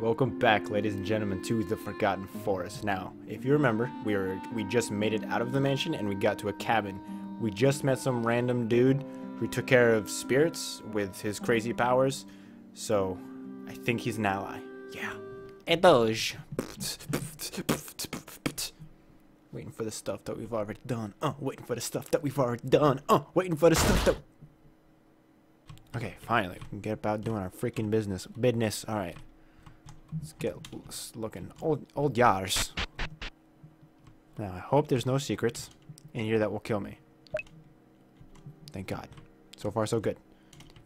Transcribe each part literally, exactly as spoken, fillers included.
Welcome back, ladies and gentlemen, to The Forgotten Forest. Now, if you remember, we were we just made it out of the mansion and we got to a cabin. We just met some random dude who took care of spirits with his crazy powers, so I think he's an ally. Yeah. Hey, Doge. Waiting for the stuff that we've already done. Oh, waiting for the stuff that we've already done. Oh, waiting for the stuff that... Okay, finally. We can get about doing our freaking business. Business. All right. Let's get looking. Old, old yars. Now, I hope there's no secrets in here that will kill me. Thank God. So far, so good.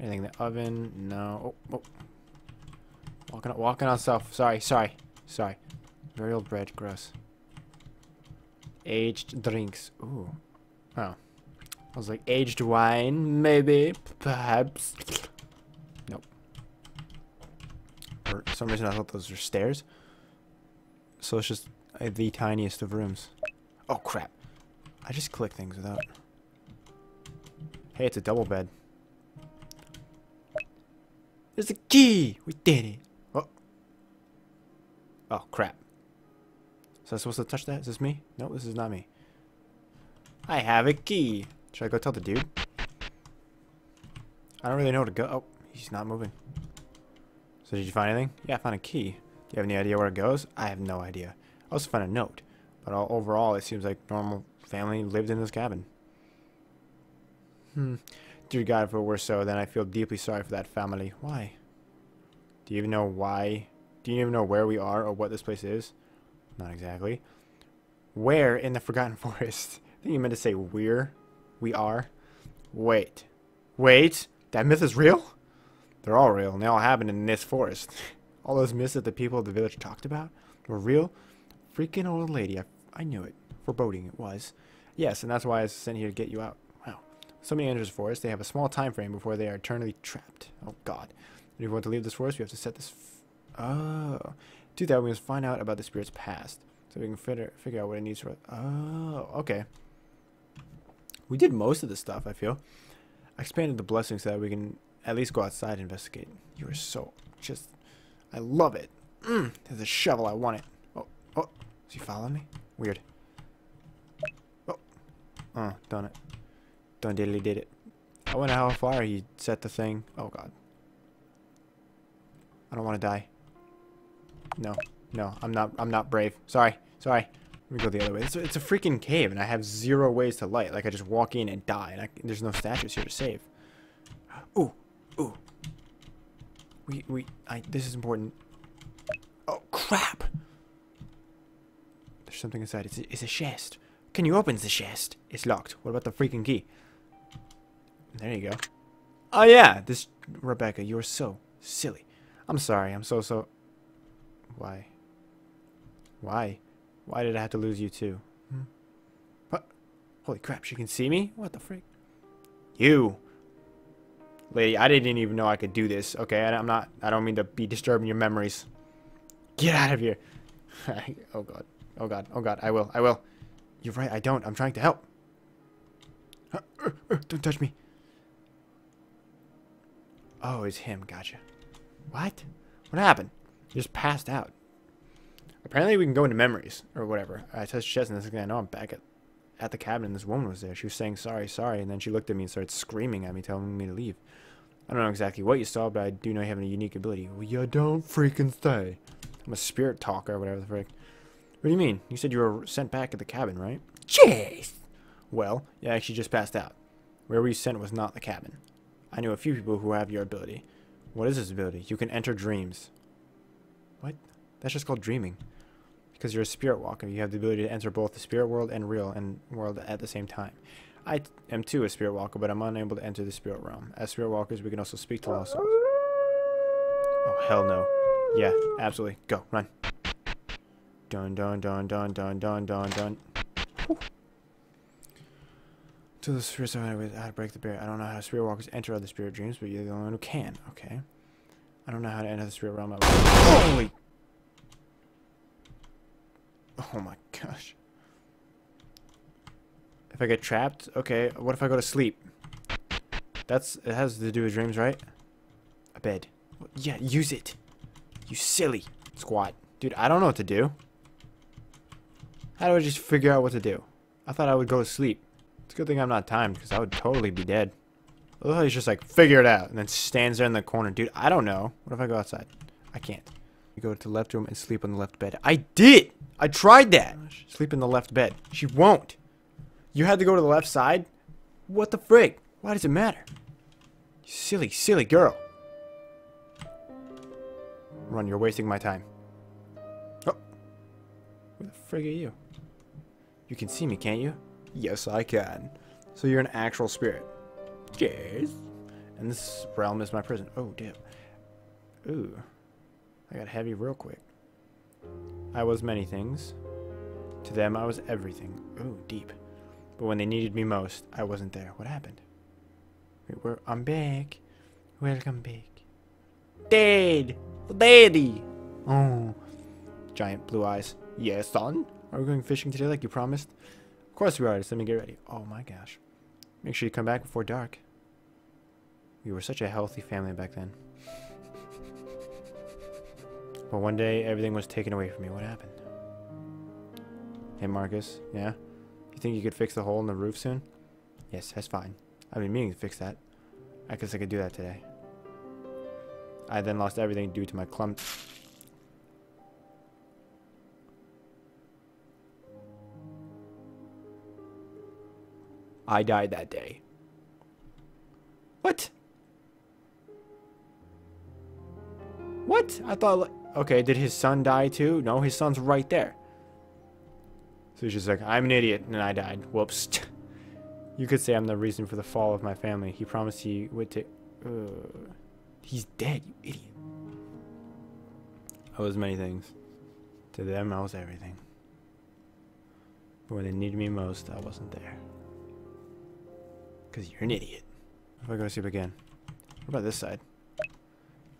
Anything in the oven? No. Oh, oh. Walking, walking on stuff. Sorry, sorry, sorry. Very old bread. Gross. Aged drinks. Ooh. Oh. I was like, aged wine? Maybe. Perhaps. Nope. For some reason I thought those were stairs. So it's just uh, the tiniest of rooms. Oh crap. I just click things without... Hey, it's a double bed. There's a key! We did it! Oh. Oh crap. So I'm supposed to touch that? Is this me? No, this is not me. I have a key! Should I go tell the dude? I don't really know where to go. Oh, he's not moving. So did you find anything? Yeah, I found a key. Do you have any idea where it goes? I have no idea. I also found a note. But all, overall, it seems like normal family lived in this cabin. Hmm. Dear God, if it were so, then I feel deeply sorry for that family. Why? Do you even know why? Do you even know where we are or what this place is? Not exactly. Where in the Forgotten Forest? I think you meant to say we're. We are. Wait. Wait! That myth is real? They're all real, and they all happened in this forest. All those myths that the people of the village talked about were real. Freaking old lady. I, I knew it. Foreboding it was. Yes, and that's why I was sent here to get you out. Wow. Somebody enters the forest. They have a small time frame before they are eternally trapped. Oh, God. And if we want to leave this forest, we have to set this... F oh. Do that, we must find out about the spirit's past. So we can figure, figure out what it needs for... Oh, okay. We did most of this stuff, I feel. I expanded the blessing so that we can... at least go outside and investigate. You are so just... I love it. Mm, there's a shovel. I want it. Oh, oh. Is he following me? Weird. Oh. Oh, done it. Done diddly did it. I wonder how far he set the thing. Oh, God. I don't want to die. No. No. I'm not I'm not brave. Sorry. Sorry. Let me go the other way. It's a, it's a freaking cave, and I have zero ways to light. Like, I just walk in and die, and I, there's no statues here to save. Ooh. Ooh. We, we, I, this is important. Oh, crap! There's something inside. It's a, it's a chest. Can you open the chest? It's locked. What about the freaking key? There you go. Oh, yeah! This, Rebecca, you're so silly. I'm sorry. I'm so, so... Why? Why? Why did I have to lose you, too? Hmm? What? Holy crap, she can see me? What the freak? You! Lady, I didn't even know I could do this. Okay, I'm not... I don't mean to be disturbing your memories. Get out of here. Oh, God. Oh, God. Oh, God. I will. I will. You're right. I don't. I'm trying to help. Uh, uh, uh, don't touch me. Oh, it's him. Gotcha. What? What happened? He just passed out. Apparently, we can go into memories or whatever. I touched chest and this thing. I know I'm back at, at the cabin, and this woman was there. She was saying, sorry, sorry, and then she looked at me and started screaming at me, telling me to leave. I don't know exactly what you saw, but I do know you have a unique ability. Well, you don't freaking say. I'm a spirit talker or whatever the frick. What do you mean? You said you were sent back at the cabin, right? Jeez! Well, you actually just passed out. Where we sent was not the cabin. I know a few people who have your ability. What is this ability? You can enter dreams. What? That's just called dreaming. Because you're a spirit walker, you have the ability to enter both the spirit world and real and world at the same time. I am too a spirit walker, but I'm unable to enter the spirit realm. As spirit walkers, we can also speak to lost souls. Oh, hell no. Yeah, absolutely. Go, run. Dun, dun, dun, dun, dun, dun, dun, dun. To the spirits of how to break the barrier. I don't know how spirit walkers enter other spirit dreams, but you're the only one who can. Okay. I don't know how to enter the spirit realm. Holy... Oh my gosh. If I get trapped, okay, what if I go to sleep? That's, it has to do with dreams, right? A bed. Yeah, use it. You silly. Squat. Dude, I don't know what to do. How do I just figure out what to do? I thought I would go to sleep. It's a good thing I'm not timed, because I would totally be dead. I thought he's just like, figure it out, and then stands there in the corner. Dude, I don't know. What if I go outside? I can't. You go to the left room and sleep on the left bed. I did! I tried that! Sleep in the left bed. She won't. You had to go to the left side? What the frick? Why does it matter? You silly, silly girl. Run, you're wasting my time. Oh. Who the frig are you? You can see me, can't you? Yes, I can. So you're an actual spirit. Cheers. And this realm is my prison. Oh, damn. Ooh. I got heavy real quick. I was many things. To them, I was everything. Ooh, deep. But when they needed me most, I wasn't there. What happened? Wait, we're, I'm back. Welcome back. Dead. Daddy. Oh. Giant blue eyes. Yes, son? Are we going fishing today like you promised? Of course we are. Just let me get ready. Oh, my gosh. Make sure you come back before dark. We were such a healthy family back then. But one day, everything was taken away from me. What happened? Hey, Marcus. Yeah? You think you could fix the hole in the roof soon? Yes, that's fine. I've been meaning to fix that. I guess I could do that today. I then lost everything due to my clum... I died that day. What? What? I thought... Okay, did his son die too? No, his son's right there. So he's just like, I'm an idiot, and I died. Whoops. You could say I'm the reason for the fall of my family. He promised he would take... Uh, he's dead, you idiot. I was many things. To them, I was everything. But when they needed me most, I wasn't there. Because you're an idiot. If I go to sleep again. What about this side?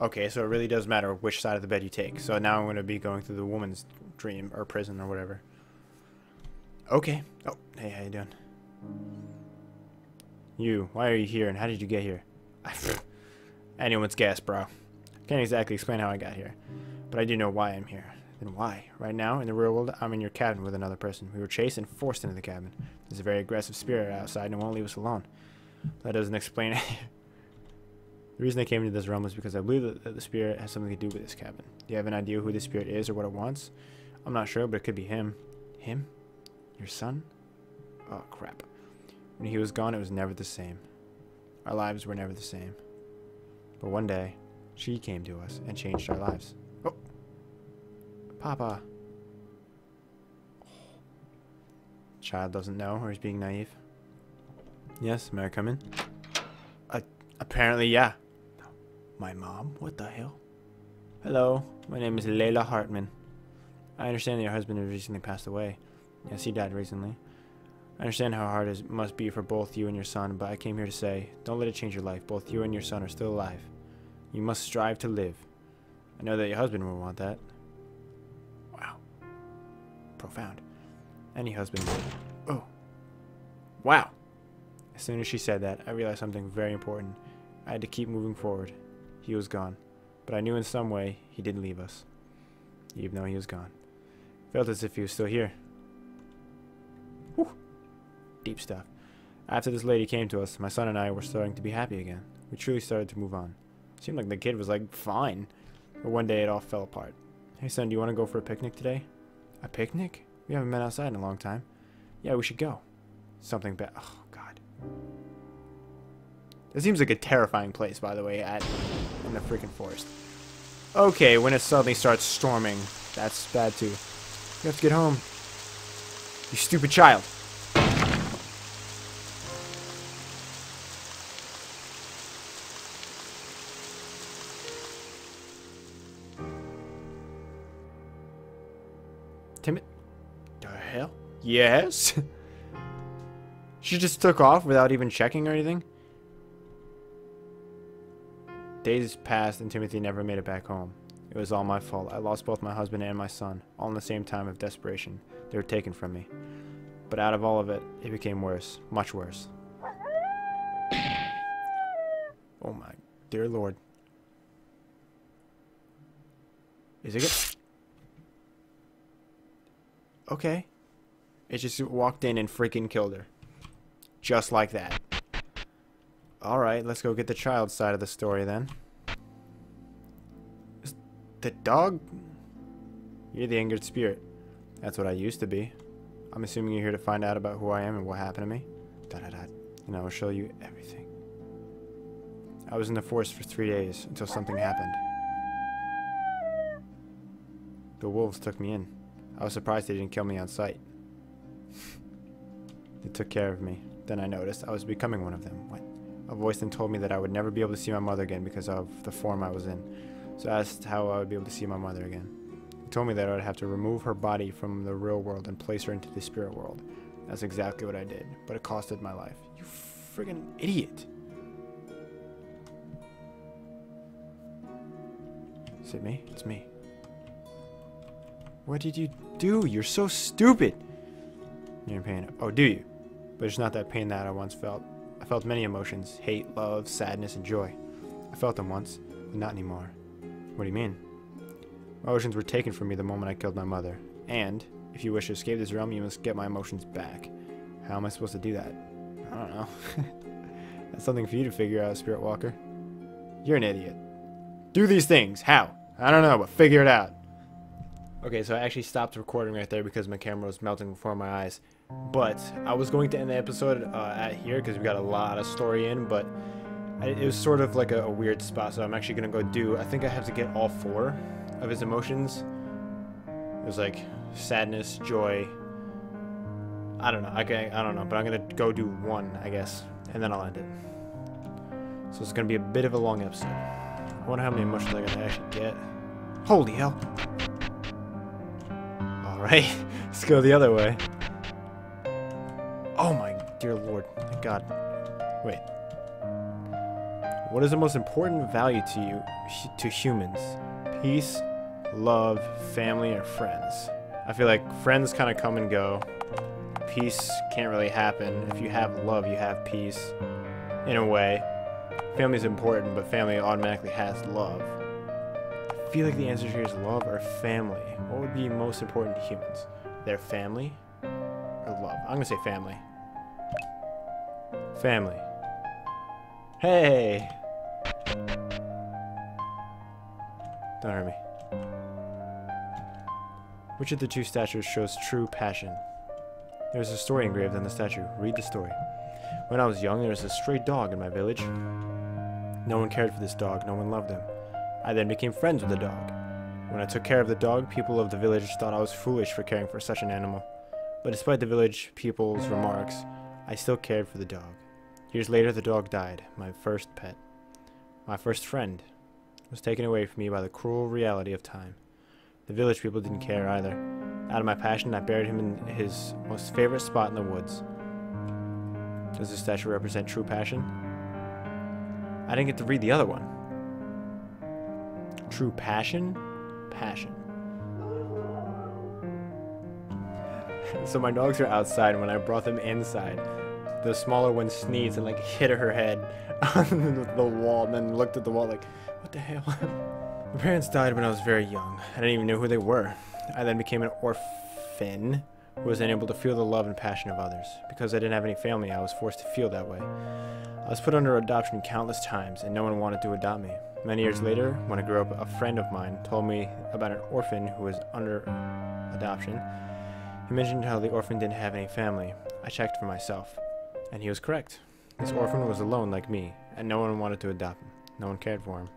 Okay, so it really does matter which side of the bed you take. So now I'm going to be going through the woman's dream or prison or whatever. Okay. Oh, hey, how you doing? You, why are you here and how did you get here? Anyone's guess, bro. Can't exactly explain how I got here. But I do know why I'm here. Then why? Right now, in the real world, I'm in your cabin with another person. We were chased and forced into the cabin. There's a very aggressive spirit outside and it won't leave us alone. That doesn't explain it. The reason I came into this realm is because I believe that, that the spirit has something to do with this cabin. Do you have an idea who the spirit is or what it wants? I'm not sure, but it could be him. Him? Your son? Oh, crap. When he was gone, it was never the same. Our lives were never the same. But one day, she came to us and changed our lives. Oh! Papa! Child doesn't know or is being naive. Yes, may I come in? Uh, apparently, yeah. My mom? What the hell? Hello, my name is Leila Hartman. I understand that your husband has recently passed away. Yes, he died recently. I understand how hard it must be for both you and your son, but I came here to say, don't let it change your life. Both you and your son are still alive. You must strive to live. I know that your husband will want that. Wow. Profound. Any husband would. Oh. Wow. As soon as she said that, I realized something very important. I had to keep moving forward. He was gone, but I knew in some way he didn't leave us, even though he was gone. Felt as if he was still here. Whew. Deep stuff. After this lady came to us, my son and I were starting to be happy again. We truly started to move on. It seemed like the kid was like, fine. But one day it all fell apart. Hey son, do you want to go for a picnic today? A picnic? We haven't been outside in a long time. Yeah, we should go. Something bad. Oh, God. It seems like a terrifying place, by the way, at in the freaking forest. Okay, when it suddenly starts storming, that's bad too. You have to get home. You stupid child. Timid? The hell? Yes? She just took off without even checking or anything? Days passed and Timothy never made it back home. It was all my fault. I lost both my husband and my son, all in the same time of desperation. They were taken from me. But out of all of it, it became worse. Much worse. Oh my dear Lord. Is it good? okay. It just walked in and freaking killed her. Just like that. Alright, let's go get the child's side of the story then. Is the dog? You're the angered spirit. That's what I used to be. I'm assuming you're here to find out about who I am and what happened to me. Da da da. And I will show you everything. I was in the forest for three days until something happened. The wolves took me in. I was surprised they didn't kill me on sight. They took care of me. Then I noticed I was becoming one of them. What? A voice then told me that I would never be able to see my mother again because of the form I was in. So I asked how I would be able to see my mother again. They told me that I would have to remove her body from the real world and place her into the spirit world. That's exactly what I did, but it costed my life. You friggin' idiot. Is it me? It's me. What did you do? You're so stupid. You're in pain. Oh, do you? But it's not that pain that I once felt. I felt many emotions. Hate, love, sadness, and joy. I felt them once, but not anymore. What do you mean? My emotions were taken from me the moment I killed my mother. And, if you wish to escape this realm, you must get my emotions back. How am I supposed to do that? I don't know. That's something for you to figure out, Spirit Walker. You're an idiot. Do these things. How? I don't know, but figure it out. Okay, so I actually stopped recording right there because my camera was melting before my eyes. But I was going to end the episode uh, at here because we got a lot of story in, but it was sort of like a, a weird spot. So I'm actually going to go do, I think I have to get all four of his emotions. It was like sadness, joy. I don't know. I, can, I don't know, but I'm going to go do one, I guess, and then I'll end it. So it's going to be a bit of a long episode. I wonder how many emotions I'm going to actually get. Holy hell. Alright, let's go the other way. Oh my dear lord, thank god. Wait. What is the most important value to you, to humans? Peace, love, family, or friends? I feel like friends kind of come and go. Peace can't really happen. If you have love, you have peace, in a way. Family's important, but family automatically has love. I feel like the answer here is love or family. What would be most important to humans? Their family or love? I'm gonna say family. Family. Hey! Don't hurt me. Which of the two statues shows true passion? There's a story engraved on the statue. Read the story. When I was young, there was a stray dog in my village. No one cared for this dog. No one loved him. I then became friends with the dog. When I took care of the dog, people of the village thought I was foolish for caring for such an animal. But despite the village people's remarks, I still cared for the dog. Years later, the dog died, my first pet. My first friend was taken away from me by the cruel reality of time. The village people didn't care either. Out of my passion, I buried him in his most favorite spot in the woods. Does this statue represent true passion? I didn't get to read the other one. True passion? Passion. So my dogs are outside, and when I brought them inside, the smaller one sneezed and like hit her head on the wall, and then looked at the wall like, what the hell? My parents died when I was very young. I didn't even know who they were. I then became an orphan who was unable to feel the love and passion of others. Because I didn't have any family, I was forced to feel that way. I was put under adoption countless times, and no one wanted to adopt me. Many years later, when I grew up, a friend of mine told me about an orphan who was under adoption. He mentioned how the orphan didn't have any family. I checked for myself, and he was correct. This orphan was alone like me, and no one wanted to adopt him. No one cared for him.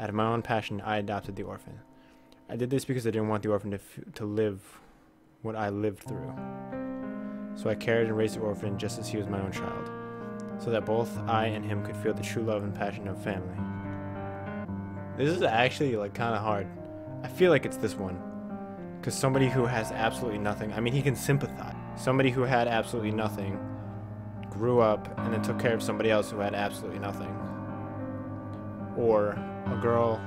Out of my own passion, I adopted the orphan. I did this because I didn't want the orphan to, f to live what I lived through. So I cared and raised the orphan just as he was my own child, so that both I and him could feel the true love and passion of family. This is actually like kind of hard. I feel like it's this one. Because somebody who has absolutely nothing, I mean, he can sympathize. Somebody who had absolutely nothing grew up and then took care of somebody else who had absolutely nothing. Or a girl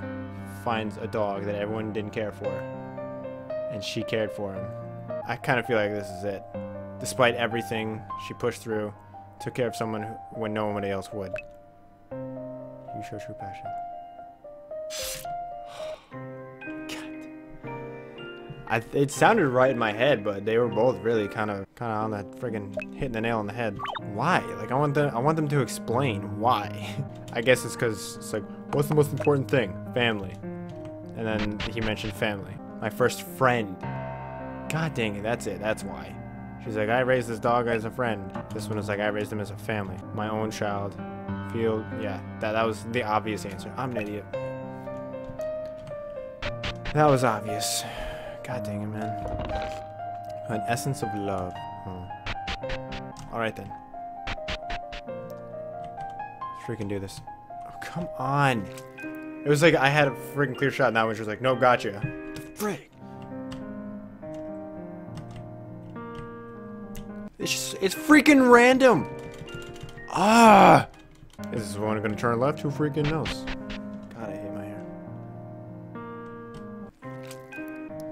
finds a dog that everyone didn't care for, and she cared for him. I kind of feel like this is it. Despite everything, she pushed through, took care of someone who, when nobody else would. You show true passion. I, it sounded right in my head, but they were both really kind of, kind of on that friggin' hitting the nail on the head. Why? Like, I want them, I want them to explain why. I guess it's because it's like, what's the most important thing? Family. And then he mentioned family. My first friend. God dang it, that's it. That's why. She's like, I raised this dog as a friend. This one was like, I raised him as a family. My own child. Feel, yeah. That that was the obvious answer. I'm an idiot. That was obvious. God dang it, man. An essence of love. Hmm. Alright then. Let's freaking do this. Oh, come on. It was like I had a freaking clear shot and that one was like, no, gotcha. The frick. It's just, it's freaking random. Ah. Is this one gonna turn left? Who freaking knows?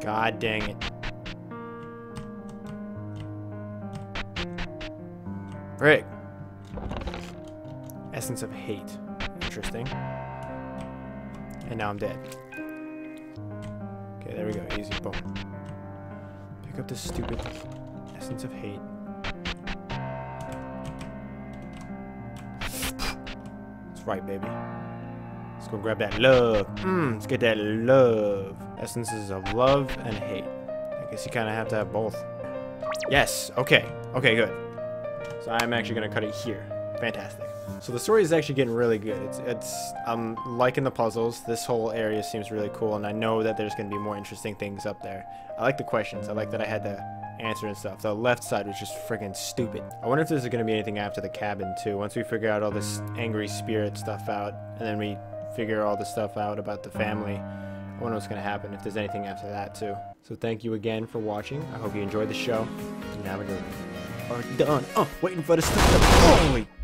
God dang it. Rick. Essence of hate. Interesting. And now I'm dead. Okay, there we go. Easy. Boom. Pick up this stupid essence of hate. That's right, baby. Let's go grab that love. Mm, let's get that love. Essences of love and hate. I guess you kind of have to have both. Yes. Okay. Okay, good. So I'm actually going to cut it here. Fantastic. So the story is actually getting really good. It's, it's, I'm liking the puzzles. This whole area seems really cool, and I know that there's going to be more interesting things up there. I like the questions. I like that I had to answer and stuff. The left side was just freaking stupid. I wonder if there's going to be anything after the cabin, too. Once we figure out all this angry spirit stuff out, and then we figure all the stuff out about the family. I wonder what's going to happen, if there's anything after that, too. So thank you again for watching. I hope you enjoyed the show. And have a good one. Already done. Oh, waiting for the stuff. Holy...